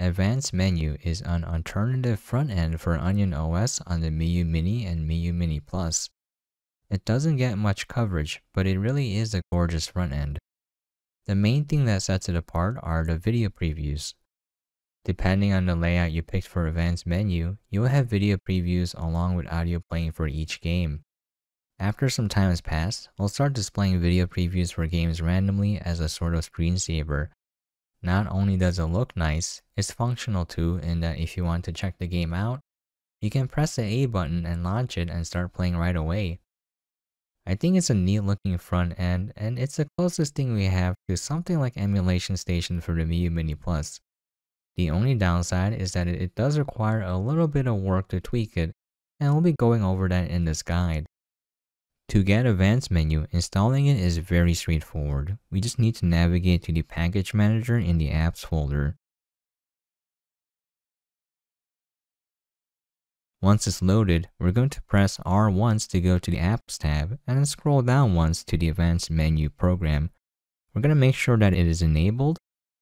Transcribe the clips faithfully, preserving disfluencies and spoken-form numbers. AdvanceMENU is an alternative front end for Onion O S on the Miyoo Mini and Miyoo Mini Plus. It doesn't get much coverage, but it really is a gorgeous front end. The main thing that sets it apart are the video previews. Depending on the layout you picked for AdvanceMENU, you'll have video previews along with audio playing for each game. After some time has passed, we'll start displaying video previews for games randomly as a sort of screensaver. Not only does it look nice, it's functional too, in that if you want to check the game out, you can press the A button and launch it and start playing right away. I think it's a neat looking front end, and it's the closest thing we have to something like Emulation Station for the Miyoo Mini Plus. The only downside is that it does require a little bit of work to tweak it, and we'll be going over that in this guide. To get AdvanceMENU, installing it is very straightforward. We just need to navigate to the package manager in the apps folder. Once it's loaded, we're going to press R once to go to the apps tab and then scroll down once to the AdvanceMENU program. We're going to make sure that it is enabled,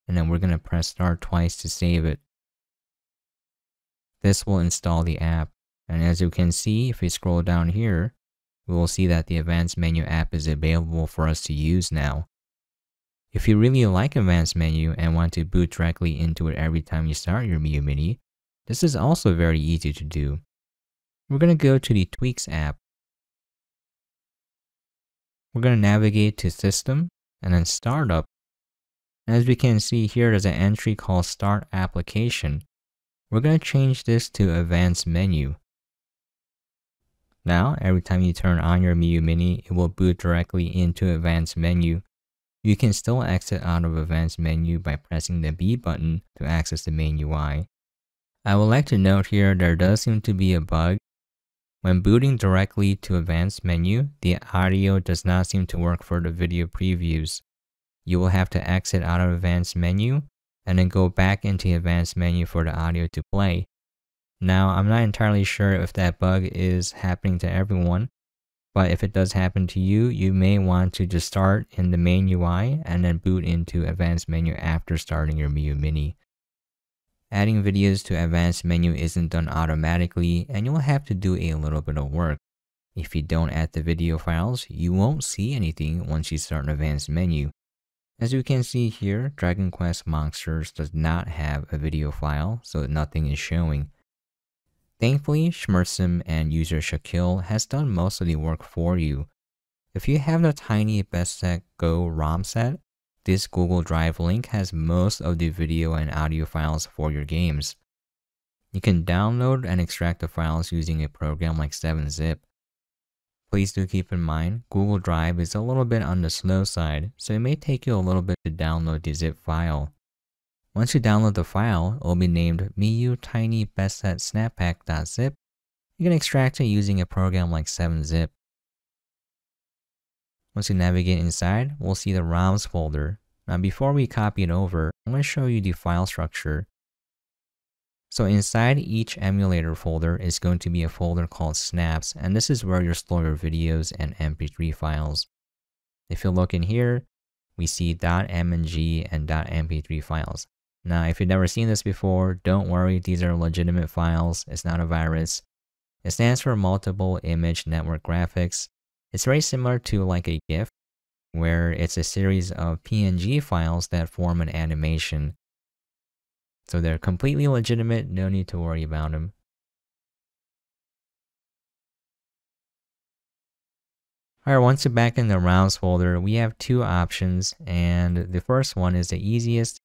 and then we're going to press start twice to save it. This will install the app, and as you can see, if we scroll down here, we will see that the AdvanceMENU app is available for us to use now. If you really like AdvanceMENU and want to boot directly into it every time you start your Miyoo Mini, this is also very easy to do. We're going to go to the Tweaks app. We're going to navigate to System and then Startup. As we can see here, there's an entry called Start Application. We're going to change this to AdvanceMENU. Now, every time you turn on your Miyoo Mini, it will boot directly into AdvanceMENU. You can still exit out of AdvanceMENU by pressing the B button to access the main U I. I would like to note here, there does seem to be a bug. When booting directly to AdvanceMENU, the audio does not seem to work for the video previews. You will have to exit out of AdvanceMENU and then go back into AdvanceMENU for the audio to play. Now, I'm not entirely sure if that bug is happening to everyone, but if it does happen to you, you may want to just start in the main U I and then boot into AdvanceMENU after starting your Miyoo Mini. Adding videos to AdvanceMENU isn't done automatically, and you'll have to do a little bit of work. If you don't add the video files, you won't see anything once you start AdvanceMENU. As you can see here, Dragon Quest Monsters does not have a video file, so nothing is showing. Thankfully, Schmersim and user Shaquille has done most of the work for you. If you have the Tiny Best Set GO ROM set, this Google Drive link has most of the video and audio files for your games. You can download and extract the files using a program like seven zip. Please do keep in mind, Google Drive is a little bit on the slow side, so it may take you a little bit to download the zip file. Once you download the file, it will be named Miyoo Tiny Best Set Snapback.zip. You can extract it using a program like seven zip. Once you navigate inside, we'll see the ROMs folder. Now before we copy it over, I'm going to show you the file structure. So inside each emulator folder is going to be a folder called snaps, and this is where you'll store your videos and M P three files. If you look in here, we see .mng and .m p three files. Now, if you've never seen this before, don't worry, these are legitimate files, it's not a virus. It stands for Multiple Image Network Graphics. It's very similar to like a GIF, where it's a series of P N G files that form an animation. So they're completely legitimate, no need to worry about them. Alright, once you're back in the ROMs folder, we have two options, and the first one is the easiest.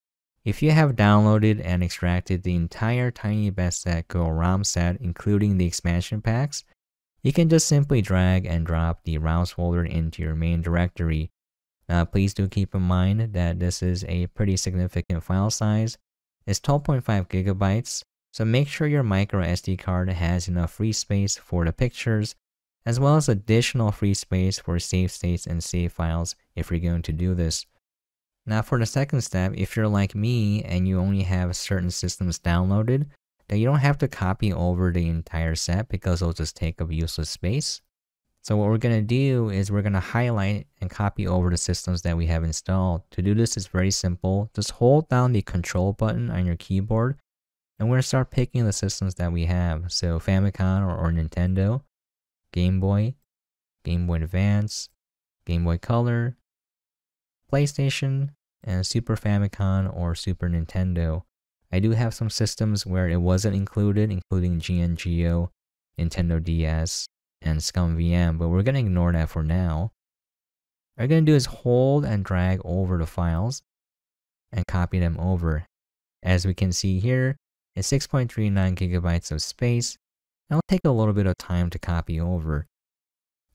If you have downloaded and extracted the entire Tiny Best Set GO ROM set, including the expansion packs, you can just simply drag and drop the ROMs folder into your main directory. Now, please do keep in mind that this is a pretty significant file size. It's twelve point five gigabytes, so make sure your micro S D card has enough free space for the pictures, as well as additional free space for save states and save files if you're going to do this. Now for the second step, if you're like me and you only have certain systems downloaded, then you don't have to copy over the entire set because it'll just take up useless space. So what we're going to do is we're going to highlight and copy over the systems that we have installed. To do this is very simple. Just hold down the control button on your keyboard and we're going to start picking the systems that we have. So Famicom or, or Nintendo, Game Boy, Game Boy Advance, Game Boy Color, PlayStation, and Super Famicom or Super Nintendo. I do have some systems where it wasn't included, including G N G O, Nintendo D S, and ScumVM, but we're going to ignore that for now. What we're going to do is hold and drag over the files and copy them over. As we can see here, it's six point three nine gigabytes of space. It'll take a little bit of time to copy over.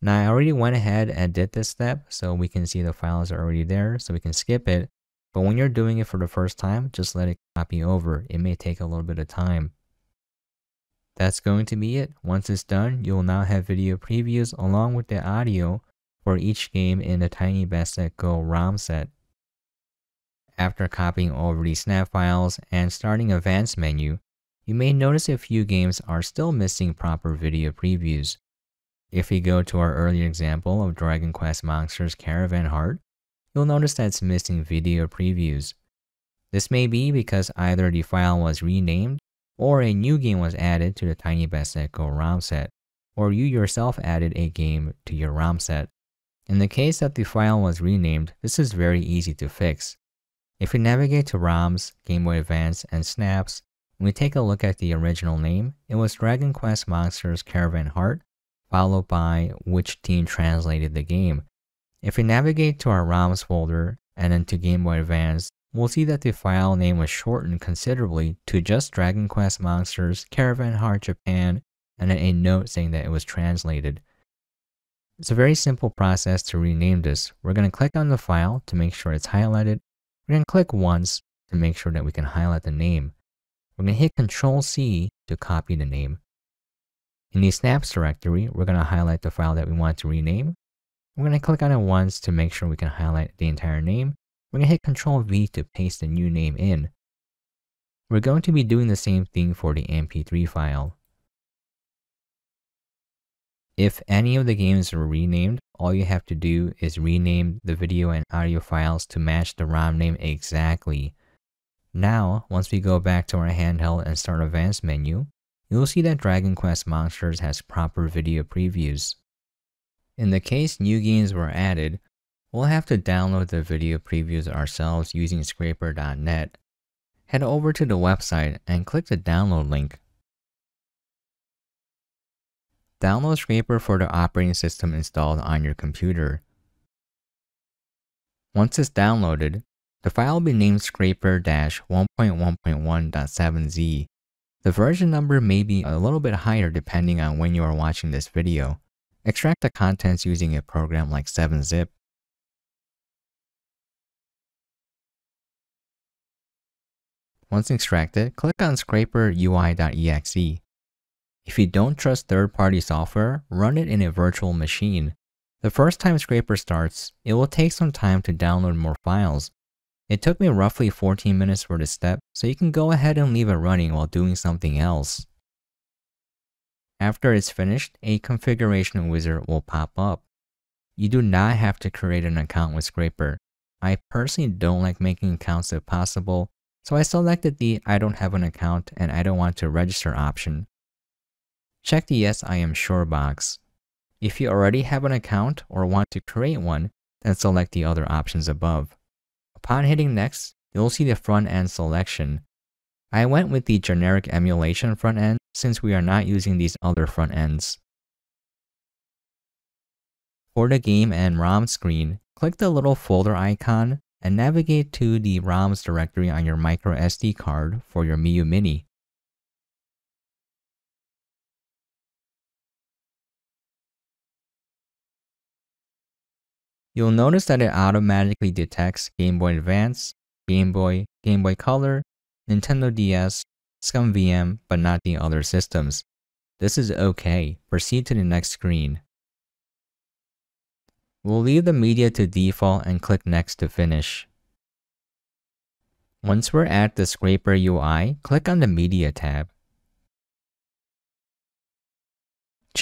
Now I already went ahead and did this step, so we can see the files are already there, so we can skip it. But when you're doing it for the first time, just let it copy over. It may take a little bit of time. That's going to be it. Once it's done, you will now have video previews along with the audio for each game in the Tiny Best Set GO ROM set. After copying over the snap files and starting Advanced Menu, you may notice a few games are still missing proper video previews. If we go to our earlier example of Dragon Quest Monsters Caravan Heart, you'll notice that it's missing video previews. This may be because either the file was renamed or a new game was added to the Tiny Best Set GO ROM set, or you yourself added a game to your ROM set. In the case that the file was renamed, this is very easy to fix. If we navigate to ROMs, Game Boy Advance, and Snaps, and we take a look at the original name, it was Dragon Quest Monsters Caravan Heart, followed by which team translated the game. If we navigate to our ROMs folder and then to Game Boy Advance, we'll see that the file name was shortened considerably to just Dragon Quest Monsters Caravan Heart Japan, and then a note saying that it was translated. It's a very simple process to rename this. We're going to click on the file to make sure it's highlighted. We're going to click once to make sure that we can highlight the name. We're going to hit control C to copy the name. In the snaps directory, we're going to highlight the file that we want to rename. We're going to click on it once to make sure we can highlight the entire name. We're going to hit control V to paste the new name in. We're going to be doing the same thing for the M P three file. If any of the games are renamed, all you have to do is rename the video and audio files to match the ROM name exactly. Now, once we go back to our handheld and start Advanced Menu, you'll see that Dragon Quest Monsters has proper video previews. In the case new games were added, we'll have to download the video previews ourselves using scraper dot net. Head over to the website and click the download link. Download Scraper for the operating system installed on your computer. Once it's downloaded, the file will be named scraper one point one point one dot seven Z. The version number may be a little bit higher depending on when you are watching this video. Extract the contents using a program like seven zip. Once extracted, click on scraper U I dot E X E. If you don't trust third-party software, run it in a virtual machine. The first time Scraper starts, it will take some time to download more files. It took me roughly fourteen minutes for this step, so you can go ahead and leave it running while doing something else. After it's finished, a configuration wizard will pop up. You do not have to create an account with Scraper. I personally don't like making accounts if possible, so I selected the I don't have an account and I don't want to register option. Check the yes I am sure box. If you already have an account or want to create one, then select the other options above. Upon hitting next, you'll see the front end selection. I went with the generic emulation front end since we are not using these other front ends. For the game and ROM screen, click the little folder icon and navigate to the ROMs directory on your micro S D card for your Miyoo Mini. You'll notice that it automatically detects Game Boy Advance, Game Boy, Game Boy Color, Nintendo D S, ScumVM, but not the other systems. This is okay. Proceed to the next screen. We'll leave the media to default and click next to finish. Once we're at the Scraper U I, click on the Media tab.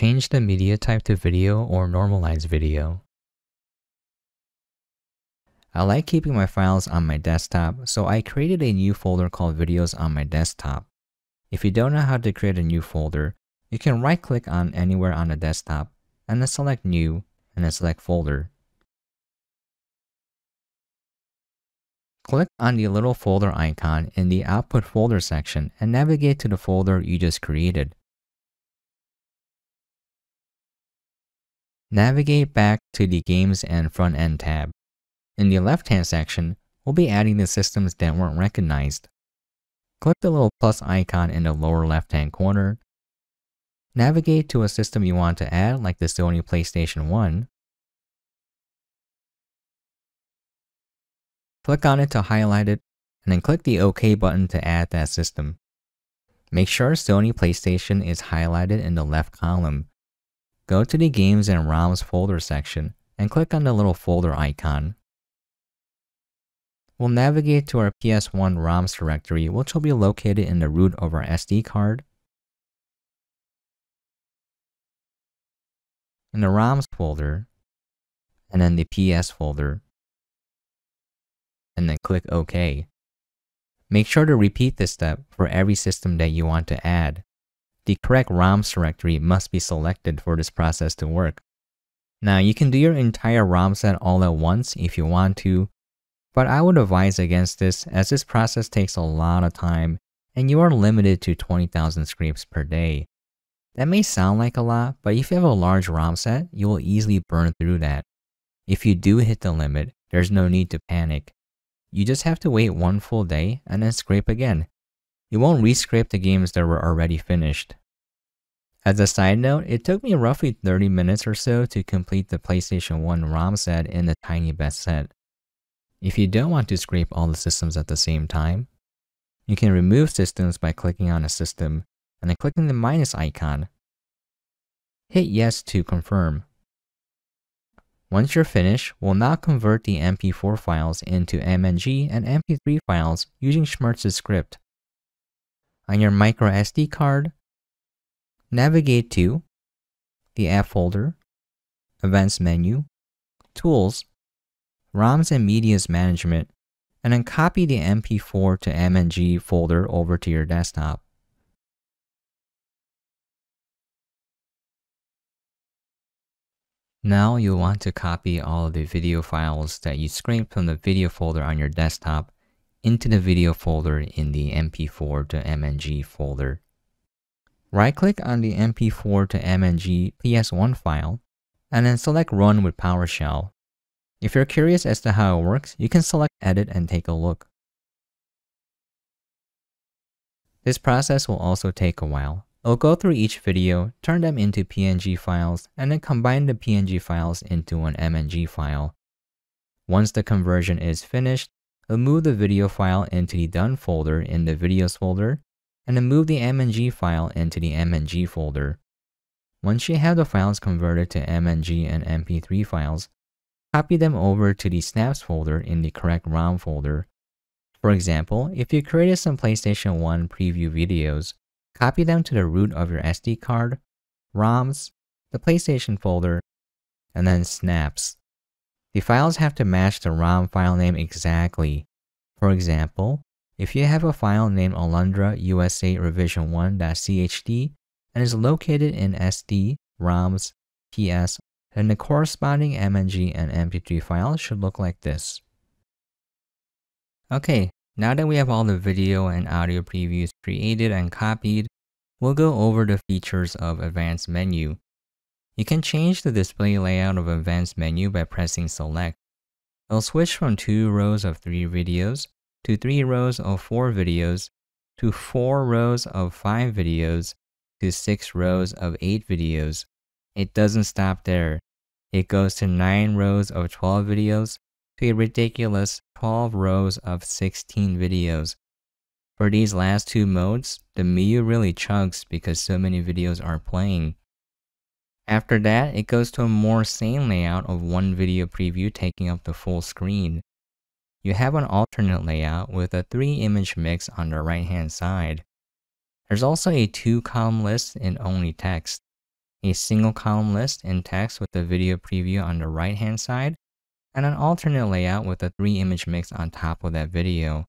Change the media type to video or normalize video. I like keeping my files on my desktop, so I created a new folder called Videos on my desktop. If you don't know how to create a new folder, you can right-click on anywhere on the desktop and then select New and then select Folder. Click on the little folder icon in the Output Folder section and navigate to the folder you just created. Navigate back to the Games and Front End tab. In the left-hand section, we'll be adding the systems that weren't recognized. Click the little plus icon in the lower left-hand corner. Navigate to a system you want to add, like the Sony PlayStation one. Click on it to highlight it, and then click the OK button to add that system. Make sure Sony PlayStation is highlighted in the left column. Go to the Games and ROMs folder section, and click on the little folder icon. We'll navigate to our P S one ROMs directory, which will be located in the root of our S D card. In the ROMs folder, and then the P S folder, and then click OK. Make sure to repeat this step for every system that you want to add. The correct ROMs directory must be selected for this process to work. Now, you can do your entire ROM set all at once if you want to, but I would advise against this as this process takes a lot of time and you are limited to twenty thousand scrapes per day. That may sound like a lot, but if you have a large ROM set, you will easily burn through that. If you do hit the limit, there's no need to panic. You just have to wait one full day and then scrape again. You won't re-scrape the games that were already finished. As a side note, it took me roughly thirty minutes or so to complete the PlayStation one ROM set in the Tiny Best set. If you don't want to scrape all the systems at the same time, you can remove systems by clicking on a system and then clicking the minus icon. Hit yes to confirm. Once you're finished, we'll now convert the M P four files into M N G and M P three files using Schmerz's script. On your microSD card, navigate to the App folder, Events menu, Tools, ROMs and Media's Management, and then copy the M P four to M N G folder over to your desktop. Now you'll want to copy all of the video files that you scraped from the video folder on your desktop into the video folder in the M P four to M N G folder. Right-click on the M P four to M N G P S one file and then select Run with PowerShell. If you're curious as to how it works, you can select Edit and take a look. This process will also take a while. I'll go through each video, turn them into P N G files, and then combine the P N G files into an M N G file. Once the conversion is finished, I'll move the video file into the Done folder in the Videos folder, and then move the M N G file into the M N G folder. Once you have the files converted to M N G and M P three files, copy them over to the Snaps folder in the correct ROM folder. For example, if you created some PlayStation one preview videos, copy them to the root of your S D card, ROMs, the PlayStation folder, and then Snaps. The files have to match the ROM file name exactly. For example, if you have a file named Alundra U S A Revision one dot C H D and is located in S D, ROMs, P S, then the corresponding M N G and M P three files should look like this. Okay. Now that we have all the video and audio previews created and copied, we'll go over the features of AdvanceMENU. You can change the display layout of AdvanceMENU by pressing Select. It'll switch from two rows of three videos, to three rows of four videos, to four rows of five videos, to six rows of eight videos. It doesn't stop there. It goes to nine rows of twelve videos, to a ridiculous twelve rows of sixteen videos. For these last two modes, the Miyoo really chugs because so many videos are playing. After that, it goes to a more sane layout of one video preview taking up the full screen. You have an alternate layout with a three image mix on the right hand side. There's also a two column list in only text. a single column list in text with the video preview on the right hand side, and an alternate layout with a three image mix on top of that video.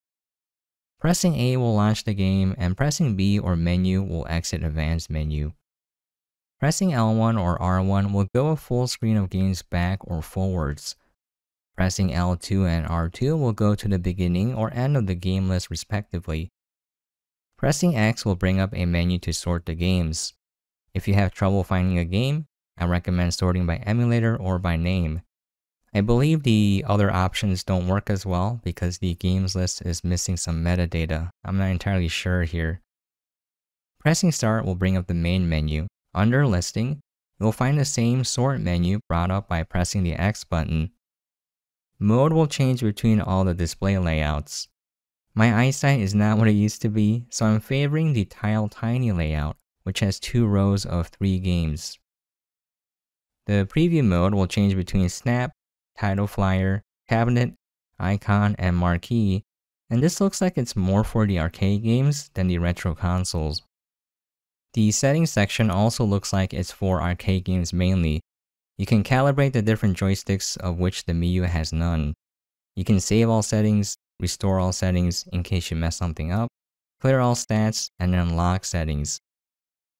Pressing A will launch the game, and pressing B or menu will exit Advanced Menu. Pressing L one or R one will go a full screen of games back or forwards. Pressing L two and R two will go to the beginning or end of the game list respectively. Pressing X will bring up a menu to sort the games. If you have trouble finding a game, I recommend sorting by emulator or by name. I believe the other options don't work as well because the games list is missing some metadata. I'm not entirely sure here. Pressing Start will bring up the main menu. Under Listing, you'll find the same sort menu brought up by pressing the X button. Mode will change between all the display layouts. My eyesight is not what it used to be, so I'm favoring the Tile Tiny layout, which has two rows of three games. The Preview mode will change between Snap, Title Flyer, Cabinet, Icon, and Marquee, and this looks like it's more for the arcade games than the retro consoles. The settings section also looks like it's for arcade games mainly. You can calibrate the different joysticks, of which the Miyoo has none. You can save all settings, restore all settings in case you mess something up, clear all stats, and then lock settings.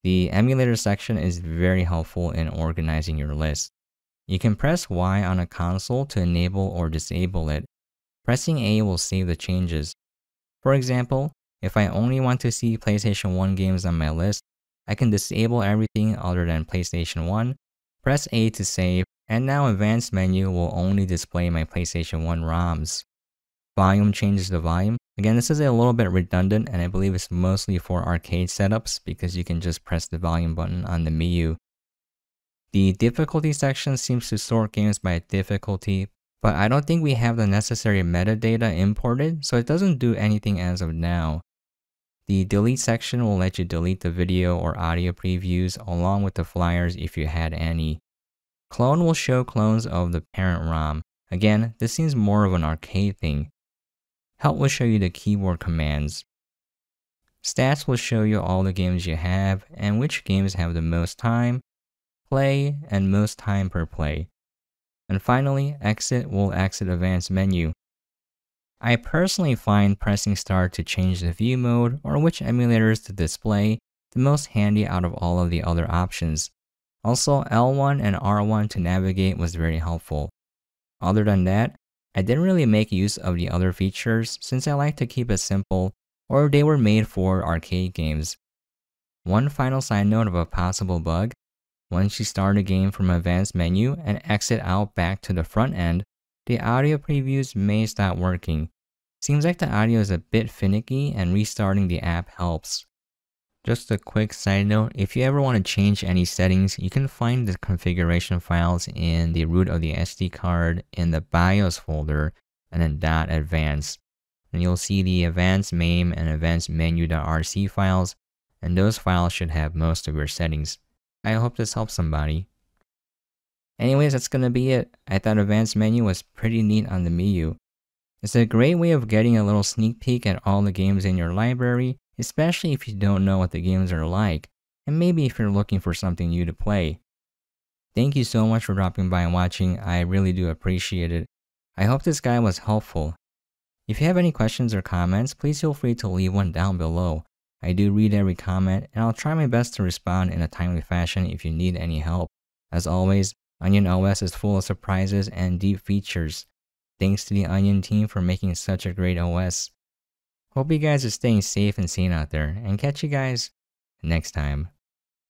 The emulator section is very helpful in organizing your list. You can press Y on a console to enable or disable it. Pressing A will save the changes. For example, if I only want to see PlayStation one games on my list, I can disable everything other than PlayStation one, press A to save, and now Advanced Menu will only display my PlayStation one ROMs. Volume changes the volume. Again, this is a little bit redundant, and I believe it's mostly for arcade setups because you can just press the volume button on the Miyoo. The difficulty section seems to sort games by difficulty, but I don't think we have the necessary metadata imported, so it doesn't do anything as of now. The delete section will let you delete the video or audio previews along with the flyers if you had any. Clone will show clones of the parent ROM. Again, this seems more of an arcade thing. Help will show you the keyboard commands. Stats will show you all the games you have and which games have the most time, play, and most time per play. And finally, Exit will exit Advanced Menu. I personally find pressing Start to change the view mode or which emulators to display the most handy out of all of the other options. Also, L one and R one to navigate was very helpful. Other than that, I didn't really make use of the other features since I like to keep it simple or they were made for arcade games. One final side note of a possible bug: once you start a game from Advanced Menu and exit out back to the front end, the audio previews may stop working. Seems like the audio is a bit finicky and restarting the app helps. Just a quick side note, if you ever want to change any settings, you can find the configuration files in the root of the S D card in the BIOS folder and then .advance. And you'll see the AdvanceMAME and AdvanceMENU.R C files, and those files should have most of your settings. I hope this helps somebody. Anyways, that's gonna be it. I thought Advanced Menu was pretty neat on the Miyoo. It's a great way of getting a little sneak peek at all the games in your library, especially if you don't know what the games are like, and maybe if you're looking for something new to play. Thank you so much for dropping by and watching, I really do appreciate it. I hope this guide was helpful. If you have any questions or comments, please feel free to leave one down below. I do read every comment, and I'll try my best to respond in a timely fashion if you need any help. As always, Onion O S is full of surprises and deep features. Thanks to the Onion team for making such a great O S. Hope you guys are staying safe and sane out there, and catch you guys next time.